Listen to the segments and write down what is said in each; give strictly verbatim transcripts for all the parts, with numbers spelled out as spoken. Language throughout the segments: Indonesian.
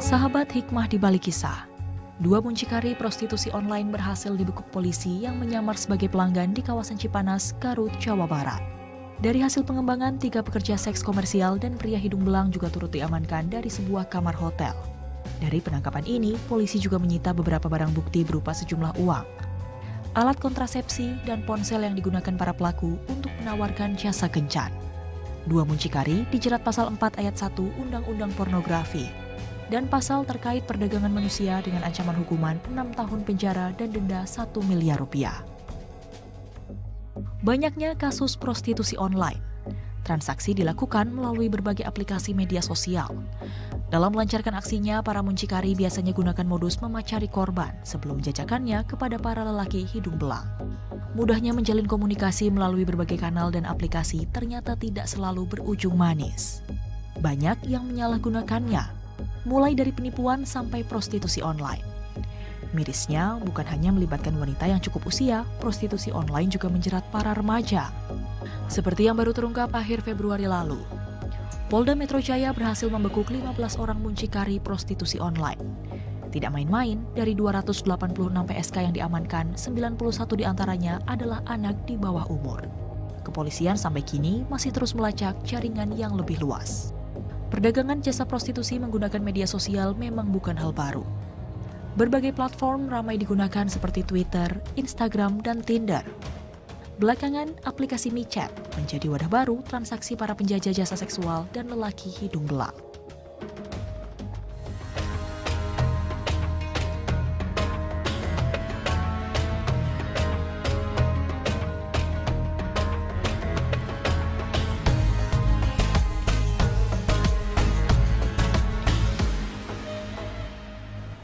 Sahabat hikmah di balik kisah, dua muncikari prostitusi online berhasil dibekuk polisi yang menyamar sebagai pelanggan di kawasan Cipanas, Garut, Jawa Barat. Dari hasil pengembangan, tiga pekerja seks komersial dan pria hidung belang juga turut diamankan dari sebuah kamar hotel. Dari penangkapan ini, polisi juga menyita beberapa barang bukti berupa sejumlah uang, alat kontrasepsi, dan ponsel yang digunakan para pelaku untuk menawarkan jasa kencan. Dua muncikari dijerat pasal empat ayat satu Undang-Undang Pornografi dan pasal terkait perdagangan manusia dengan ancaman hukuman enam tahun penjara dan denda satu miliar rupiah. Banyaknya kasus prostitusi online, transaksi dilakukan melalui berbagai aplikasi media sosial. Dalam melancarkan aksinya, para muncikari biasanya gunakan modus memacari korban sebelum menjajakannya kepada para lelaki hidung belang. Mudahnya menjalin komunikasi melalui berbagai kanal dan aplikasi ternyata tidak selalu berujung manis. Banyak yang menyalahgunakannya, mulai dari penipuan sampai prostitusi online. Mirisnya, bukan hanya melibatkan wanita yang cukup usia, prostitusi online juga menjerat para remaja. Seperti yang baru terungkap akhir Februari lalu, Polda Metro Jaya berhasil membekuk lima belas orang muncikari prostitusi online. Tidak main-main, dari dua ratus delapan puluh enam P S K yang diamankan, sembilan puluh satu diantaranya adalah anak di bawah umur. Kepolisian sampai kini masih terus melacak jaringan yang lebih luas. Perdagangan jasa prostitusi menggunakan media sosial memang bukan hal baru. Berbagai platform ramai digunakan seperti Twitter, Instagram, dan Tinder. Belakangan, aplikasi MeChat menjadi wadah baru transaksi para penjajah jasa seksual dan lelaki hidung belang.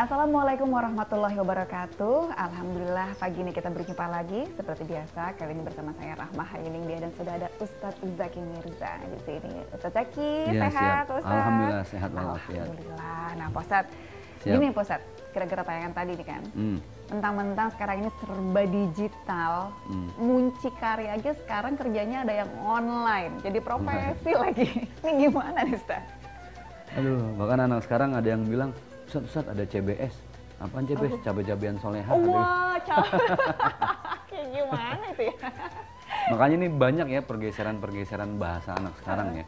Assalamualaikum warahmatullahi wabarakatuh. Alhamdulillah, pagi ini kita berjumpa lagi seperti biasa. Kali ini bersama saya Rahmah Hening Dia dan sudah ada Ustadz Uzzaki Mirza di sini. Ustadz Zaki, ya, sehat siap. Ustadz? Alhamdulillah sehat walafiat. Alhamdulillah. Nah, Pak Ustadz, ini Pak Ustadz, kira-kira tayangan tadi nih kan. Mentang-mentang hmm. sekarang ini serba digital, hmm. muncikari aja sekarang kerjanya ada yang online. Jadi profesi hmm. lagi. Ini gimana nih Ustadz? Aduh, bahkan anak sekarang ada yang bilang, Ustadz, Ustadz, ada C B S. Apaan C B S? Okay. Cabe-cabean solehah. Wah, cabe. Kayak gimana itu ya? Makanya ini banyak ya pergeseran-pergeseran bahasa anak sekarang uh. ya.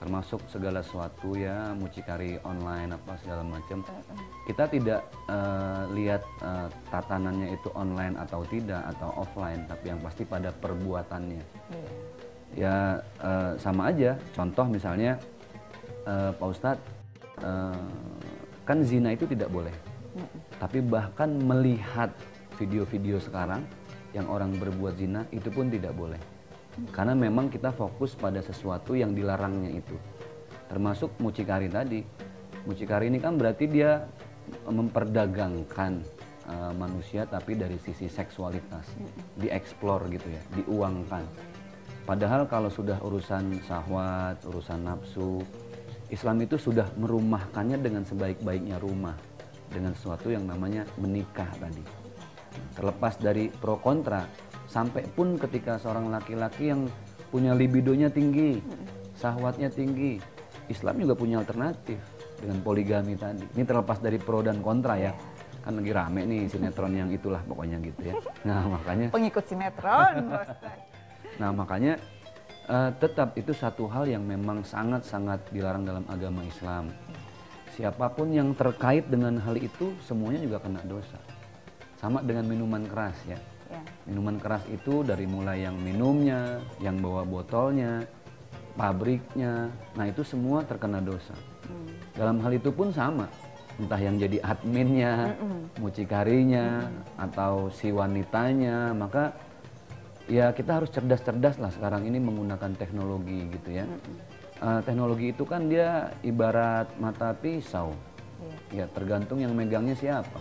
Termasuk segala sesuatu ya, mucikari online apa segala macam. Uh, uh. Kita tidak uh, lihat uh, tatanannya itu online atau tidak atau offline, tapi yang pasti pada perbuatannya. Yeah. Ya uh, sama aja. Contoh misalnya, uh, Pak Ustadz, uh, kan zina itu tidak boleh, mm-hmm. tapi bahkan melihat video-video sekarang yang orang berbuat zina itu pun tidak boleh. Mm-hmm. Karena memang kita fokus pada sesuatu yang dilarangnya itu. Termasuk mucikari tadi. Mucikari ini kan berarti dia memperdagangkan uh, manusia tapi dari sisi seksualitas. Mm-hmm. Dieksplor gitu ya, diuangkan. Padahal kalau sudah urusan syahwat, urusan nafsu, Islam itu sudah merumahkannya dengan sebaik-baiknya rumah, dengan sesuatu yang namanya menikah tadi. Terlepas dari pro kontra, sampai pun ketika seorang laki-laki yang punya libidonya tinggi, syahwatnya tinggi, Islam juga punya alternatif dengan poligami tadi. Ini terlepas dari pro dan kontra ya. Kan lagi rame nih sinetron yang itulah pokoknya gitu ya. Nah makanya... Pengikut sinetron. Nah makanya... Uh, tetap itu satu hal yang memang sangat-sangat dilarang dalam agama Islam. Siapapun yang terkait dengan hal itu semuanya juga kena dosa. Sama dengan minuman keras ya. Yeah. Minuman keras itu dari mulai yang minumnya, yang bawa botolnya, pabriknya. Nah itu semua terkena dosa. Mm. Dalam hal itu pun sama. Entah yang jadi adminnya, mm-mm. mucikarinya, mm-mm. atau si wanitanya. Maka ya kita harus cerdas-cerdas lah sekarang ini menggunakan teknologi gitu ya. Mm-hmm. uh, teknologi itu kan dia ibarat mata pisau. Yeah. Ya tergantung yang megangnya siapa.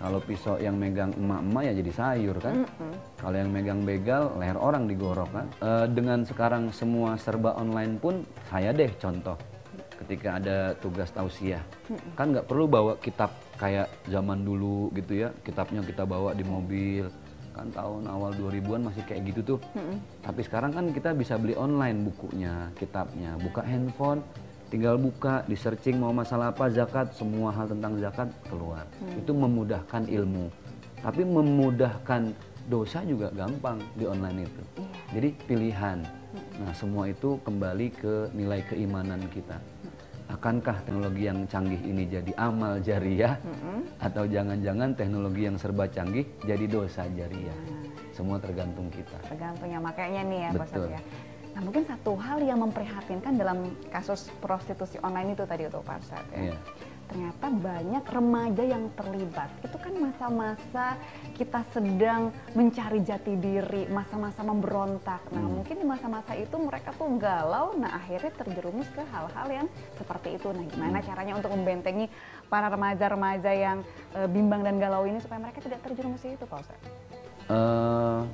Kalau pisau yang megang emak-emak ya jadi sayur kan. Mm-hmm. Kalau yang megang begal leher orang digorok kan. Uh, dengan sekarang semua serba online pun saya deh contoh. Ketika ada tugas tausiah. Mm-hmm. Kan nggak perlu bawa kitab kayak zaman dulu gitu ya. Kitabnya kita bawa di mobil. Kan tahun awal dua ribuan masih kayak gitu tuh. Mm-hmm. Tapi sekarang kan kita bisa beli online bukunya, kitabnya. Buka handphone, tinggal buka, di searching mau masalah apa, zakat, semua hal tentang zakat keluar. Hmm. Itu memudahkan ilmu, tapi memudahkan dosa juga gampang di online itu. Yeah. Jadi pilihan. Nah, semua itu kembali ke nilai keimanan kita. Akankah teknologi yang canggih ini jadi amal jariah, mm-hmm. atau jangan-jangan teknologi yang serba canggih jadi dosa jariah? Mm. Semua tergantung kita. Tergantungnya, makanya nih ya, Pak Ustadz ya. Nah, mungkin satu hal yang memprihatinkan dalam kasus prostitusi online itu tadi, Pak Ustadz ya. Yeah. Ternyata banyak remaja yang terlibat. Itu kan masa-masa kita sedang mencari jati diri, masa-masa memberontak. Nah, hmm. mungkin di masa-masa itu mereka tuh galau, nah akhirnya terjerumus ke hal-hal yang seperti itu. Nah, gimana hmm. caranya untuk membentengi para remaja-remaja yang e, bimbang dan galau ini supaya mereka tidak terjerumus itu, Pak Ustadz? Uh,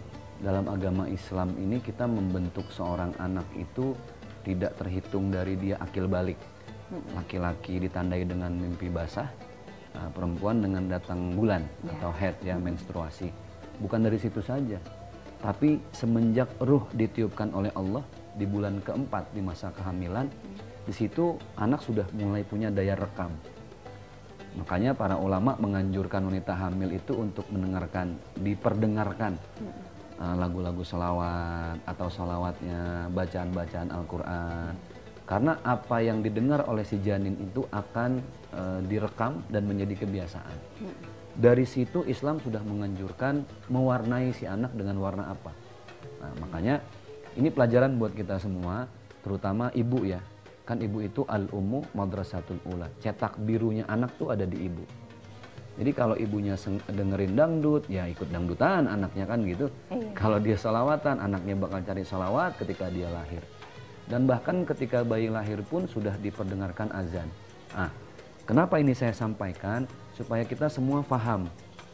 dalam agama Islam ini kita membentuk seorang anak itu tidak terhitung dari dia akil balik. Laki-laki ditandai dengan mimpi basah, perempuan dengan datang bulan ya. Atau head ya, menstruasi. Bukan dari situ saja, tapi semenjak ruh ditiupkan oleh Allah di bulan keempat di masa kehamilan, di situ anak sudah mulai punya daya rekam. Makanya para ulama menganjurkan wanita hamil itu untuk mendengarkan, diperdengarkan lagu-lagu selawat atau salawatnya, bacaan-bacaan Al-Quran. Karena apa yang didengar oleh si janin itu akan e, direkam dan menjadi kebiasaan. Dari situ Islam sudah menganjurkan mewarnai si anak dengan warna apa. Nah, makanya ini pelajaran buat kita semua, terutama ibu ya. Kan ibu itu al-ummu madrasatul ula. Cetak birunya anak tuh ada di ibu. Jadi kalau ibunya dengerin dangdut, ya ikut dangdutan anaknya kan gitu. Iya. Kalau dia salawatan, anaknya bakal cari salawat ketika dia lahir. Dan bahkan ketika bayi lahir pun sudah diperdengarkan azan. Ah, kenapa ini saya sampaikan? Supaya kita semua paham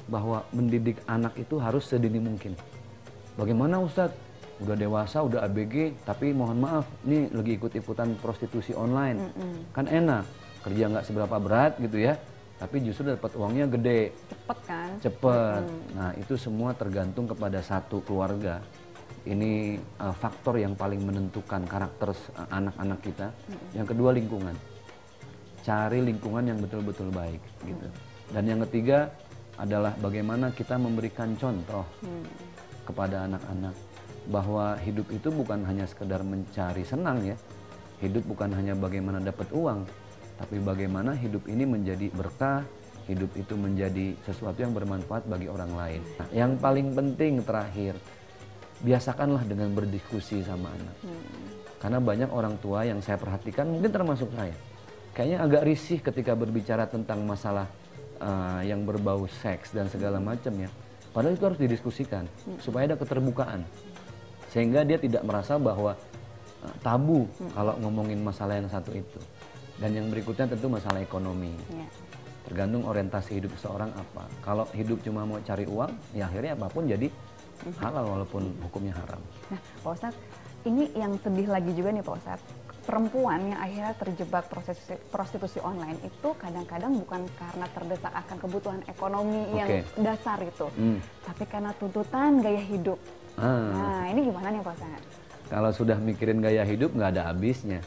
bahwa mendidik anak itu harus sedini mungkin. Bagaimana Ustadz? Udah dewasa, udah A B G, tapi mohon maaf, ini lagi ikut-ikutan prostitusi online. Mm-mm. Kan enak, kerja nggak seberapa berat gitu ya, tapi justru dapat uangnya gede. Cepet kan? Cepet. Mm-mm. Nah, itu semua tergantung kepada satu keluarga. Ini uh, faktor yang paling menentukan karakter anak-anak uh, kita. Mm-hmm. Yang kedua lingkungan, cari lingkungan yang betul-betul baik, mm-hmm. gitu. Dan yang ketiga adalah bagaimana kita memberikan contoh mm-hmm. kepada anak-anak bahwa hidup itu bukan hanya sekedar mencari senang ya, hidup bukan hanya bagaimana dapat uang, tapi bagaimana hidup ini menjadi berkah. Hidup itu menjadi sesuatu yang bermanfaat bagi orang lain. Nah, yang paling penting terakhir, biasakanlah dengan berdiskusi sama anak. Hmm. Karena banyak orang tua yang saya perhatikan, mungkin termasuk saya, kayaknya agak risih ketika berbicara tentang masalah uh, yang berbau seks dan segala macam ya. Padahal itu harus didiskusikan, hmm. supaya ada keterbukaan. Sehingga dia tidak merasa bahwa uh, tabu hmm. kalau ngomongin masalah yang satu itu. Dan yang berikutnya tentu masalah ekonomi. Yeah. Tergantung orientasi hidup seseorang apa. Kalau hidup cuma mau cari uang, ya akhirnya apapun jadi halal walaupun hukumnya haram. Nah, Pak Ustadz, ini yang sedih lagi juga nih Pak Ustadz, perempuan yang akhirnya terjebak prostitusi, prostitusi online itu kadang-kadang bukan karena terdesak akan kebutuhan ekonomi okay. yang dasar itu, hmm. tapi karena tuntutan gaya hidup. Ah. Nah, ini gimana nih Pak Ustadz? Kalau sudah mikirin gaya hidup nggak ada habisnya.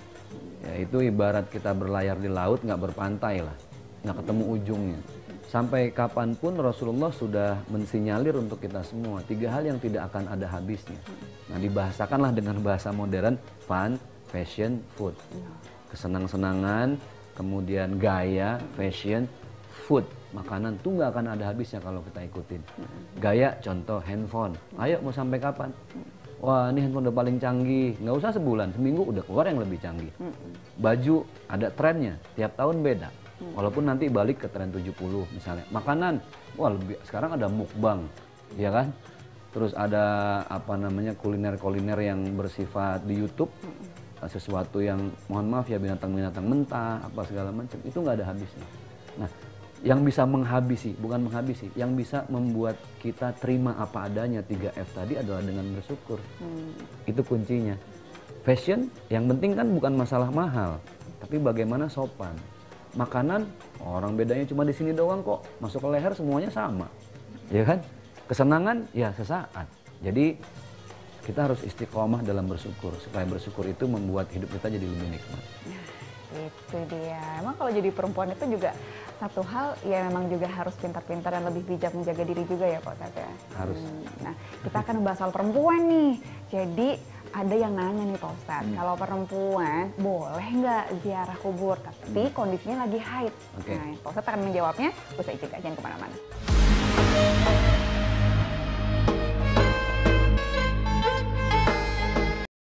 Ya, itu ibarat kita berlayar di laut nggak berpantai lah, nggak ketemu ujungnya. Sampai kapanpun Rasulullah sudah mensinyalir untuk kita semua tiga hal yang tidak akan ada habisnya. Nah, dibahasakanlah dengan bahasa modern, fun, fashion, food. Kesenang-senangan, kemudian gaya, fashion, food. Makanan tuh nggak akan ada habisnya kalau kita ikutin. Gaya, contoh handphone. Ayo mau sampai kapan? Wah, ini handphone udah paling canggih. Nggak usah sebulan, seminggu udah keluar yang lebih canggih. Baju ada trennya, tiap tahun beda. Walaupun nanti balik ke tren tujuh puluh misalnya. Makanan, wah lebih, sekarang ada mukbang, ya kan? Terus ada apa namanya kuliner-kuliner yang bersifat di YouTube, sesuatu yang mohon maaf ya binatang-binatang mentah, apa segala macam, itu nggak ada habisnya. Nah, yang bisa menghabisi, bukan menghabisi, yang bisa membuat kita terima apa adanya tiga F tadi adalah dengan bersyukur. Hmm. Itu kuncinya. Fashion, yang penting kan bukan masalah mahal, tapi bagaimana sopan. Makanan, orang bedanya cuma di sini doang kok, masuk ke leher semuanya sama, ya kan? Kesenangan, ya sesaat. Jadi kita harus istiqomah dalam bersyukur, supaya bersyukur itu membuat hidup kita jadi lebih nikmat. Itu kalau jadi perempuan itu juga satu hal ya, memang juga harus pintar-pintar dan lebih bijak menjaga diri juga ya Pak Ustadz ya. Harus. Hmm. Nah, kita akan bahas soal perempuan nih. Jadi ada yang nanya nih Pak Ustadz, hmm. kalau perempuan boleh nggak ziarah kubur tapi kondisinya lagi haid? Okay. Nah, Pak Ustadz akan menjawabnya usai jeda, jangan kemana-mana.